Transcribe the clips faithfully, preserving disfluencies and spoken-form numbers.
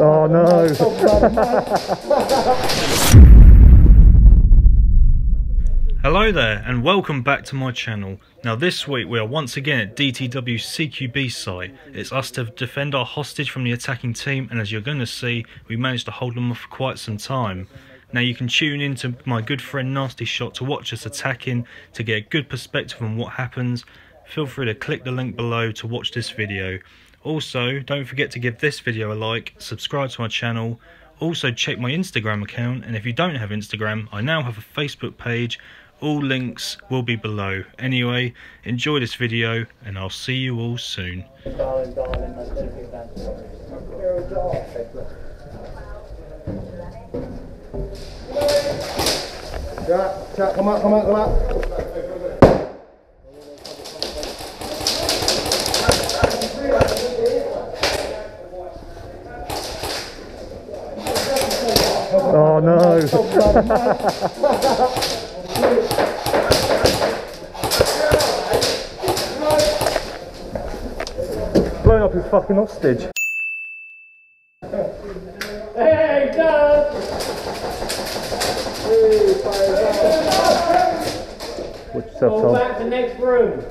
Oh no! Hello there and welcome back to my channel. Now this week we are once again at D T W C Q B site. It's us to defend our hostage from the attacking team, and as you're going to see, we managed to hold them off for quite some time. Now you can tune in to my good friend NastyShot to watch us attacking, to get a good perspective on what happens. Feel free to click the link below to watch this video. Also, don't forget to give this video a like, subscribe to my channel, also check my Instagram account, and if you don't have Instagram, I now have a Facebook page. All links will be below. Anyway, enjoy this video and I'll see you all soon. Come on, come on, come on. Oh no! Blowing up his fucking hostage. Hey, Dad! Watch yourself, Tom. Go back to the next room.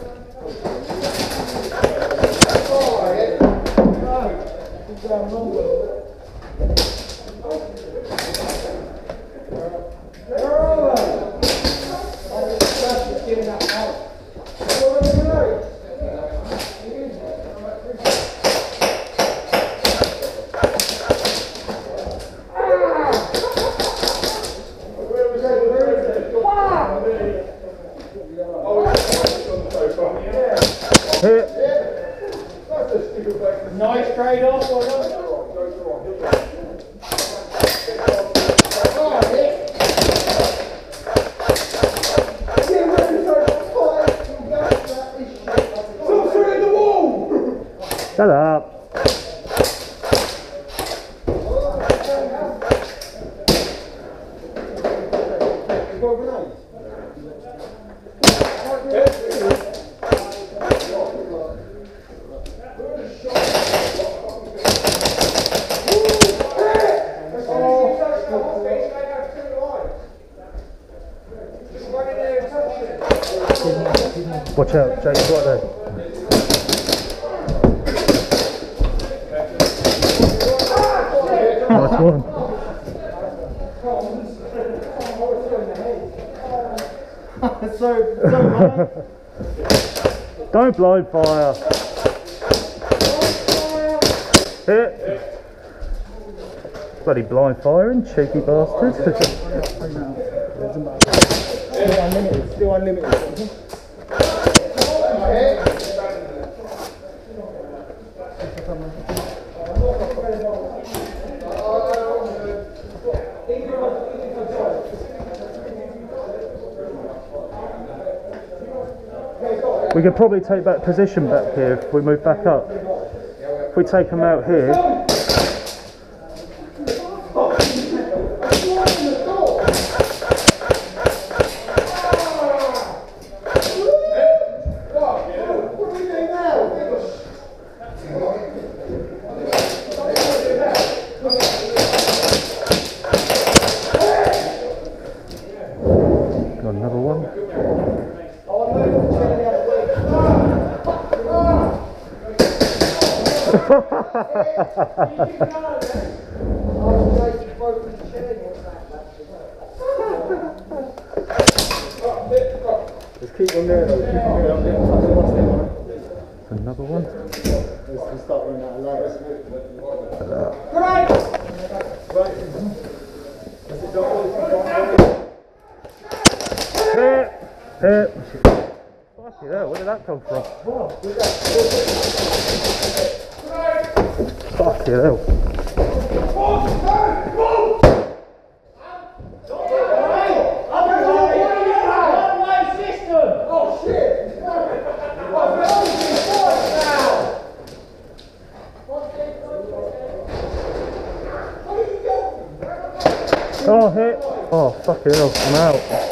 Nice trade off, or not? Stop throwing the wall! Shut up. Watch out, Jake, right there. Nice one. so, so Don't blow fire. Hit. Bloody blind firing, cheeky bastards. Still unlimited, still unlimited. We could probably take back position back here if we move back up. If we take them out here. Got another one. Just keep on there, though. Keep on there. Another one. Let's just start running out of lights. Right! Right. Fucking hell, where did that come from? Fuck you, hell. Oh shit! Oh hit! Oh fucking hell, I'm out.